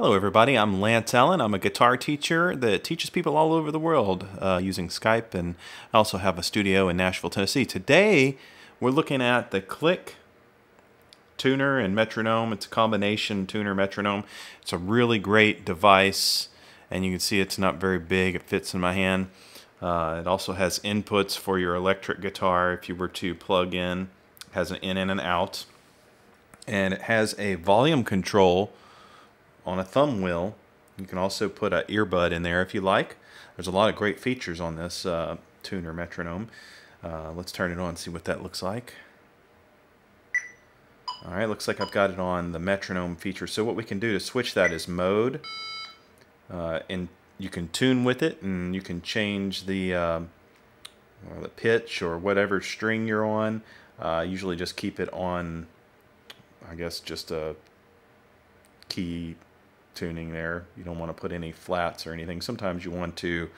Hello everybody, I'm Lance Allen. I'm a guitar teacher that teaches people all over the world using Skype, and I also have a studio in Nashville, Tennessee. Today we're looking at the Kliq tuner and metronome. It's a combination tuner metronome. It's a really great device, and you can see it's not very big. It fits in my hand. It also has inputs for your electric guitar if you were to plug in. It has an in and an out, and it has a volume control on a thumb wheel. You can also put an earbud in there if you like. There's a lot of great features on this tuner metronome. Let's turn it on and see what that looks like. All right, looks like I've got it on the metronome feature. So what we can do to switch that is mode, and you can tune with it, and you can change the pitch or whatever string you're on. Usually just keep it on, I guess, just a key tuning there. You don't want to put any flats or anything. Sometimes you want to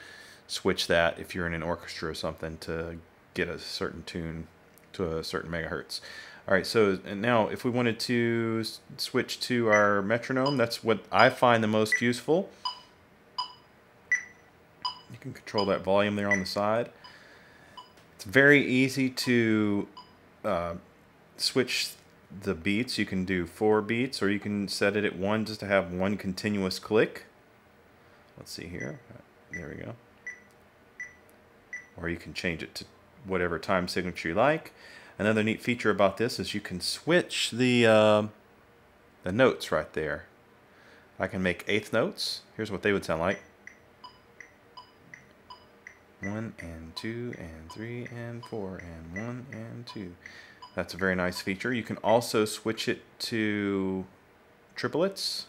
switch that if you're in an orchestra or something to get a certain tune to a certain megahertz. All right, so and now if we wanted to switch to our metronome, that's what I find the most useful. You can control that volume there on the side. It's very easy to switch the beats. You can do 4 beats, or you can set it at 1 just to have one continuous click. Let's see here. There we go. Or you can change it to whatever time signature you like. Another neat feature about this is you can switch the notes right there. I can make 8th notes. Here's what they would sound like. 1 and 2 and 3 and 4 and 1 and 2. That's a very nice feature. You can also switch it to triplets.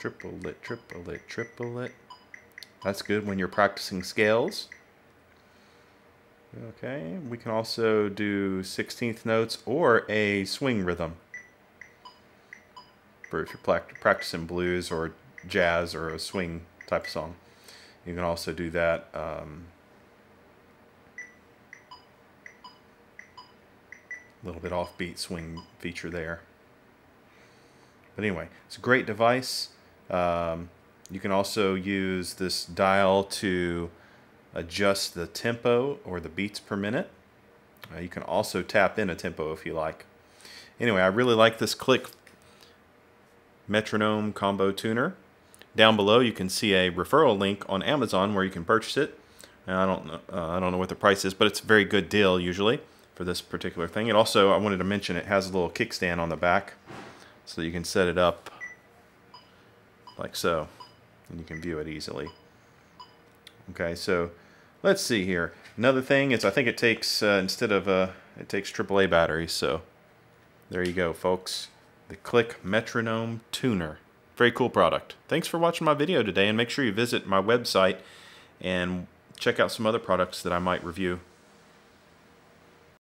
Triplet, triplet, triplet. That's good when you're practicing scales. Okay, we can also do 16th notes or a swing rhythm. For if you're practicing blues or jazz or a swing type of song. You can also do that. Little bit offbeat swing feature there. But anyway, it's a great device. You can also use this dial to adjust the tempo or the beats per minute. You can also tap in a tempo if you like. Anyway, I really like this Kliq metronome combo tuner. Down below you can see a referral link on Amazon where you can purchase it. Now, I don't know what the price is, but it's a very good deal usually for this particular thing. And also, I wanted to mention, it has a little kickstand on the back, so you can set it up like so, and you can view it easily. Okay, so let's see here. Another thing is, I think it takes instead of it takes AAA batteries. So there you go, folks. The Kliq metronome tuner, very cool product. Thanks for watching my video today, and make sure you visit my website and check out some other products that I might review.